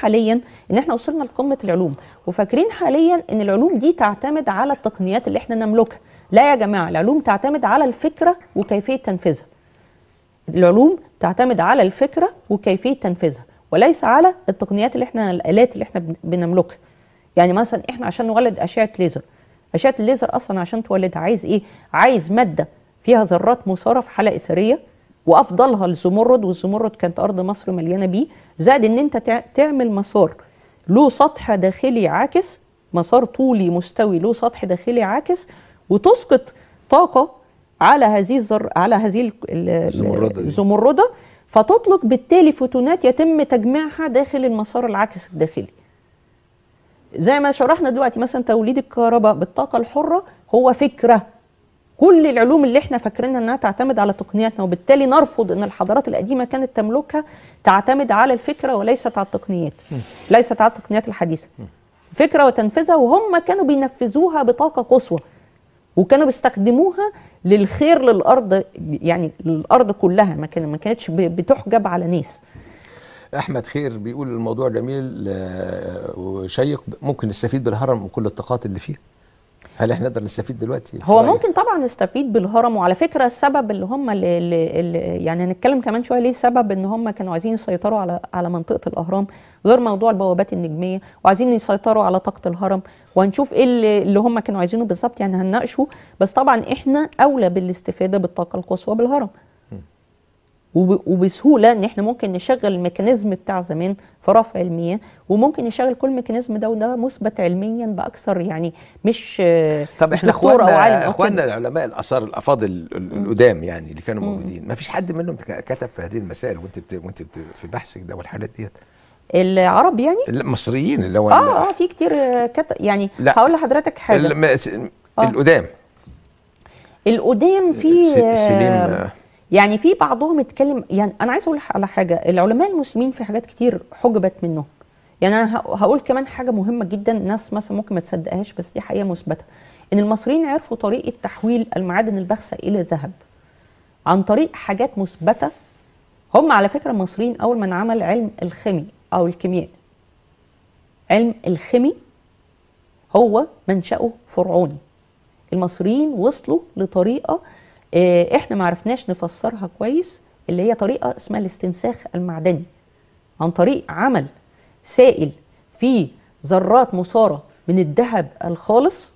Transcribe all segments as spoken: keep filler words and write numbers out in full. حاليا ان احنا وصلنا لقمه العلوم، وفاكرين حاليا ان العلوم دي تعتمد على التقنيات اللي احنا نملكها. لا يا جماعه، العلوم تعتمد على الفكره وكيفيه تنفيذها. العلوم تعتمد على الفكره وكيفيه تنفيذها وليس على التقنيات اللي احنا الالات اللي احنا بنملكها. يعني مثلا احنا عشان نولد اشعه ليزر، اشعه الليزر اصلا عشان تولدها عايز ايه؟ عايز ماده فيها ذرات مثاره في حاله اثريه، وافضلها الزمرد، والزمرد كانت ارض مصر مليانه بيه، زائد ان انت تعمل مسار له سطح داخلي عاكس، مسار طولي مستوي له سطح داخلي عاكس، وتسقط طاقه على هذه الزر على هذه الزمرده، فتطلق بالتالي فوتونات يتم تجميعها داخل المسار العاكس الداخلي. زي ما شرحنا دلوقتي مثلا توليد الكهرباء بالطاقه الحره هو فكره. كل العلوم اللي احنا فاكرينها انها تعتمد على تقنياتنا، وبالتالي نرفض ان الحضارات القديمه كانت تملكها تعتمد على الفكره وليست على التقنيات، ليست على التقنيات الحديثه. فكره وتنفيذها، وهم كانوا بينفذوها بطاقه قصوى، وكانوا بيستخدموها للخير للارض، يعني للارض كلها، ما كانتش بتحجب على ناس. احمد خير بيقول الموضوع جميل وشيق، ممكن نستفيد بالهرم وكل الطاقات اللي فيه؟ هل احنا نقدر نستفيد دلوقتي؟ هو ممكن طبعا نستفيد بالهرم، وعلى فكره السبب اللي هم اللي اللي يعني هنتكلم كمان شويه ليه سبب ان هم كانوا عايزين يسيطروا على على منطقه الاهرام، غير موضوع البوابات النجميه، وعايزين يسيطروا على طاقه الهرم، وهنشوف ايه اللي هم كانوا عايزينه بالظبط، يعني هنناقشه. بس طبعا احنا اولى بالاستفاده بالطاقه القصوى بالهرم، وبسهوله ان احنا ممكن نشغل الميكانيزم بتاع زمان في رفع المياه، وممكن نشغل كل ميكانيزم ده، وده مثبت علميا باكثر، يعني مش طب احنا اخواننا اخواننا العلماء الاثار الافاضل القدام يعني اللي كانوا موجودين، ما فيش حد منهم كتب في هذه المسائل وانت بت... وانت بت... في بحثك ده والحاجات ديت؟ العرب يعني؟ المصريين اللي هو اه اه في كتير كتب، يعني هقول لحضرتك حاجه القدام آه. القدام في سليم، يعني في بعضهم اتكلم، يعني انا عايز اقول على حاجه، العلماء المسلمين في حاجات كتير حجبت منهم. يعني انا هقول كمان حاجه مهمه جدا، الناس مثلا ممكن ما تصدقهاش بس دي حقيقه مثبته، ان المصريين عرفوا طريقه تحويل المعادن الباخصه الى ذهب عن طريق حاجات مثبته. هم على فكره المصريين اول من عمل علم الخيمي او الكيمياء، علم الخيمي هو منشأه فرعوني. المصريين وصلوا لطريقه احنا ما عرفناش نفسرها كويس، اللي هي طريقه اسمها الاستنساخ المعدني، عن طريق عمل سائل فيه ذرات مثاره من الذهب الخالص،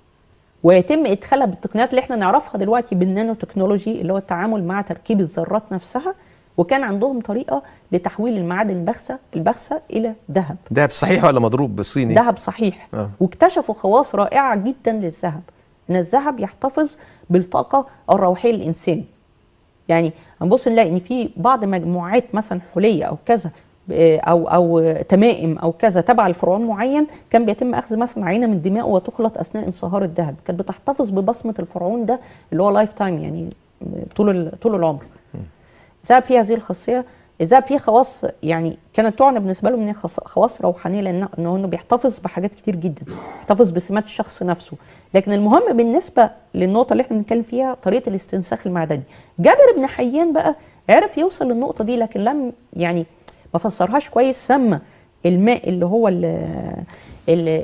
ويتم ادخالها بالتقنيات اللي احنا نعرفها دلوقتي بالنانو تكنولوجي، اللي هو التعامل مع تركيب الذرات نفسها. وكان عندهم طريقه لتحويل المعادن الباخصه الباخصه الى ذهب. ذهب صحيح ولا مضروب بالصيني؟ ذهب صحيح أه. واكتشفوا خواص رائعه جدا للذهب، ان الذهب يحتفظ بالطاقه الروحيه للانسان. يعني هنبص نلاقي ان في بعض مجموعات مثلا حليه او كذا او او تمائم او كذا تبع لفرعون معين، كان بيتم اخذ مثلا عينه من دماغه وتخلط اثناء انصهار الذهب، كانت بتحتفظ ببصمه الفرعون ده اللي هو لايف تايم، يعني طول طول العمر. الذهب فيه هذه الخاصيه، الذهب فيه خواص يعني كانت تعنى بالنسبه له من خواص روحانيه، لانه انه بيحتفظ بحاجات كتير جدا، بيحتفظ بسمات الشخص نفسه. لكن المهم بالنسبه للنقطه اللي احنا بنتكلم فيها طريقه الاستنساخ المعدني، جابر بن حيان بقى عرف يوصل للنقطه دي، لكن لم يعني ما فسرهاش كويس. سمى الماء اللي هو اللي,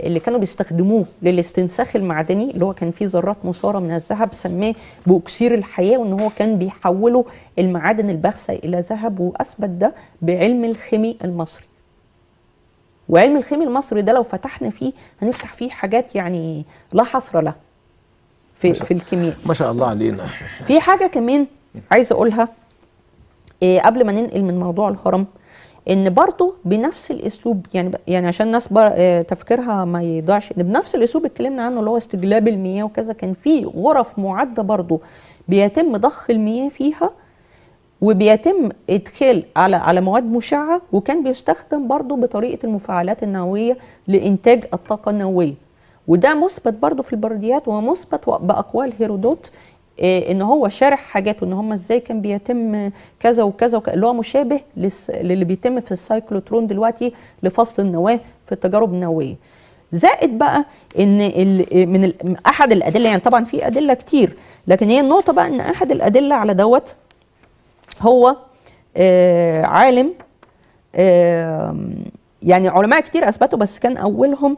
اللي كانوا بيستخدموه للاستنساخ المعدني، اللي هو كان فيه ذرات مثاره من الذهب، سماه باكسير الحياه، وان هو كان بيحوله المعادن الباخصه الى ذهب، واثبت ده بعلم الخيمي المصري. وعلم الخيمي المصري ده لو فتحنا فيه هنفتح فيه حاجات يعني لا حصر لها في في الكيمياء. ما شاء الله علينا. في حاجه كمان عايز اقولها إيه قبل ما ننقل من موضوع الهرم، ان برضه بنفس الاسلوب، يعني يعني عشان الناس تفكيرها ما يضيعش، ان بنفس الاسلوب اللي اتكلمنا عنه اللي هو استجلاب المياه وكذا، كان في غرف معده برضه بيتم ضخ المياه فيها، وبيتم ادخال على على مواد مشعه، وكان بيستخدم برضه بطريقه المفاعلات النوويه لانتاج الطاقه النوويه. وده مثبت برضه في البرديات، ومثبت باقوال هيرودوت ان هو شارح حاجات، وان هم ازاي كان بيتم كذا وكذا وكذا، اللي هو مشابه للي بيتم في السايكلوترون دلوقتي لفصل النواه في التجارب النوويه. زائد بقى ان من احد الادله، يعني طبعا في ادله كتير، لكن هي النقطه بقى ان احد الادله على دوت هو عالم يعني علماء كتير اثبتوا، بس كان اولهم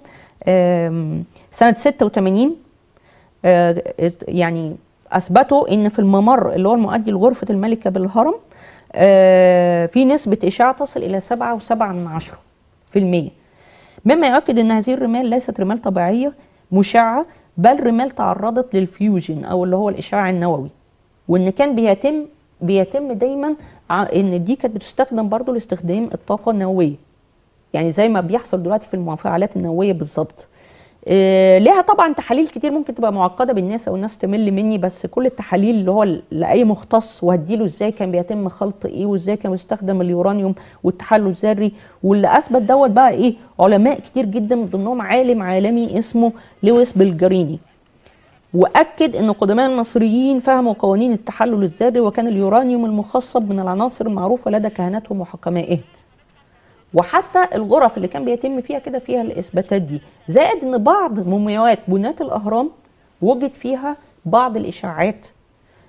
سنه ستة وثمانين يعني اثبتوا ان في الممر اللي هو المؤدي لغرفه الملكه بالهرم في نسبه اشعه تصل الى سبعة وسبعة من عشرة في المية، مما يؤكد ان هذه الرمال ليست رمال طبيعيه مشعه، بل رمال تعرضت للفيوجن او اللي هو الاشعاع النووي، وان كان بيتم بيتم دايما ان دي كانت بتستخدم برضو لاستخدام الطاقه النوويه، يعني زي ما بيحصل دلوقتي في المفاعلات النوويه بالظبط. إيه ليها طبعا تحاليل كتير ممكن تبقى معقده بالناس او الناس تمل مني، بس كل التحاليل اللي هو لاي مختص وهديله ازاي كان بيتم خلط ايه، وازاي كان بيستخدم اليورانيوم والتحلل الذري، واللي اثبت دوت بقى ايه علماء كتير جدا، من ضمنهم عالم عالمي اسمه لويس بلجريني، واكد ان قدماء المصريين فهموا قوانين التحلل الذري، وكان اليورانيوم المخصب من العناصر المعروفه لدى كهنتهم وحكمائهم، وحتى الغرف اللي كان بيتم فيها كده فيها الاثباتات دي، زائد ان بعض مومياوات بناة الاهرام وجد فيها بعض الاشعاعات،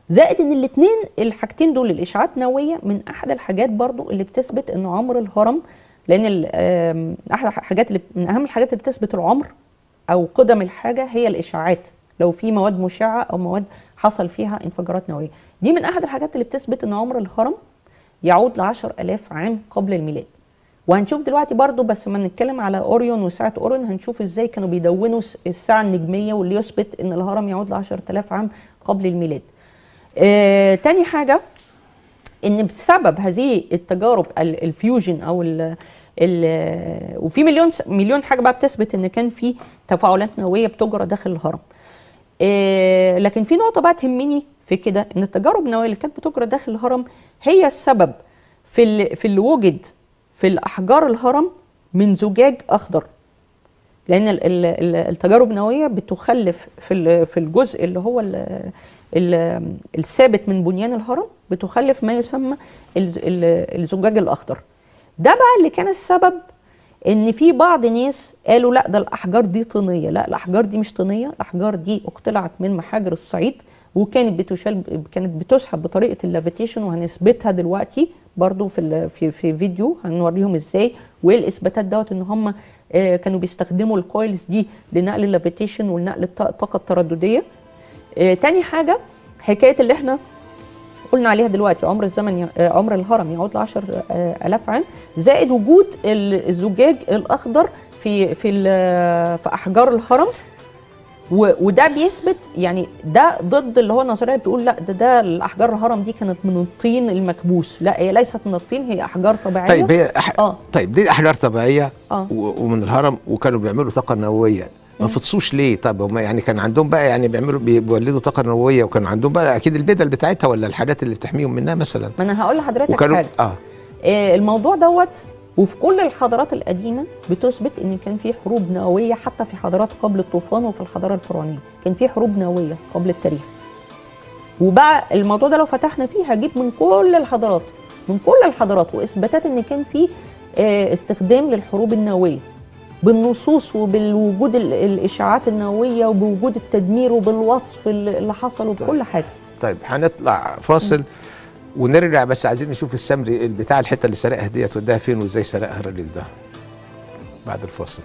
زائد ان الاثنين الحاجتين دول الاشعاعات النوويه من احد الحاجات برضو اللي بتثبت ان عمر الهرم، لان احد الحاجات اللي من اهم الحاجات اللي بتثبت العمر او قدم الحاجه هي الاشعاعات، لو في مواد مشعه او مواد حصل فيها انفجارات نوويه، دي من احد الحاجات اللي بتثبت ان عمر الهرم يعود ل عشرة آلاف عام قبل الميلاد. وهنشوف دلوقتي برضو، بس ما نتكلم على اوريون وساعه اوريون هنشوف ازاي كانوا بيدونوا الساعه النجميه، واللي يثبت ان الهرم يعود ل عشرة آلاف عام قبل الميلاد. آه، تاني حاجه ان بسبب هذه التجارب الفيوجن او ال ال وفي مليون مليون حاجه بقى بتثبت ان كان في تفاعلات نوويه بتجرى داخل الهرم. آه، لكن في نقطه بقى تهمني في كده، ان التجارب النوويه اللي كانت بتجرى داخل الهرم هي السبب في في اللي وجد في الأحجار الهرم من زجاج أخضر، لأن التجارب النووية بتخلف في الجزء اللي هو الثابت من بنيان الهرم، بتخلف ما يسمى الزجاج الأخضر. ده بقى اللي كان السبب إن في بعض ناس قالوا لا ده الأحجار دي طينية، لا الأحجار دي مش طينية، الأحجار دي اقتلعت من محاجر الصعيد، وكانت بتشال كانت بتسحب بطريقة اللافيتيشن، وهنثبتها دلوقتي برضو في في في فيديو هنوريهم ازاي، وايه الاثباتات دوت ان هم كانوا بيستخدموا الكويلز دي لنقل اللافيتيشن ولنقل الطاقه التردديه. تاني حاجه حكايه اللي احنا قلنا عليها دلوقتي، عمر الزمن عمر الهرم يعود ل عشرة آلاف عام، زائد وجود الزجاج الاخضر في في في احجار الهرم، وده بيثبت يعني ده ضد اللي هو النظريه اللي بتقول لا ده ده الاحجار الهرم دي كانت من الطين المكبوس، لا هي ليست من الطين، هي احجار طبيعيه. طيب هي أح... آه. طيب دي احجار طبيعيه آه. ومن الهرم، وكانوا بيعملوا طاقه نوويه، ما فطسوش ليه؟ طب هم يعني كان عندهم بقى يعني بيعملوا بيولدوا طاقه نوويه، وكان عندهم بقى اكيد البدل بتاعتها ولا الحاجات اللي بتحميهم منها مثلا. ما انا هقول لحضرتك وكانوا... حاجه اه إيه الموضوع دوت، وفي كل الحضارات القديمه بتثبت ان كان في حروب نوويه، حتى في حضارات قبل الطوفان وفي الحضاره الفرعونيه كان في حروب نوويه قبل التاريخ. وبقى الموضوع ده لو فتحنا فيه هجيب من كل الحضارات من كل الحضارات واثباتات ان كان في استخدام للحروب النوويه بالنصوص، وبالوجود الاشعاعات النوويه، وبوجود التدمير، وبالوصف اللي حصل، وبكل حاجه. طيب هنطلع فاصل ونرجع، بس عايزين نشوف السمري بتاع الحته اللي سرقها ديت وداها فين، وازاي سرقها الراجل ده بعد الفاصل.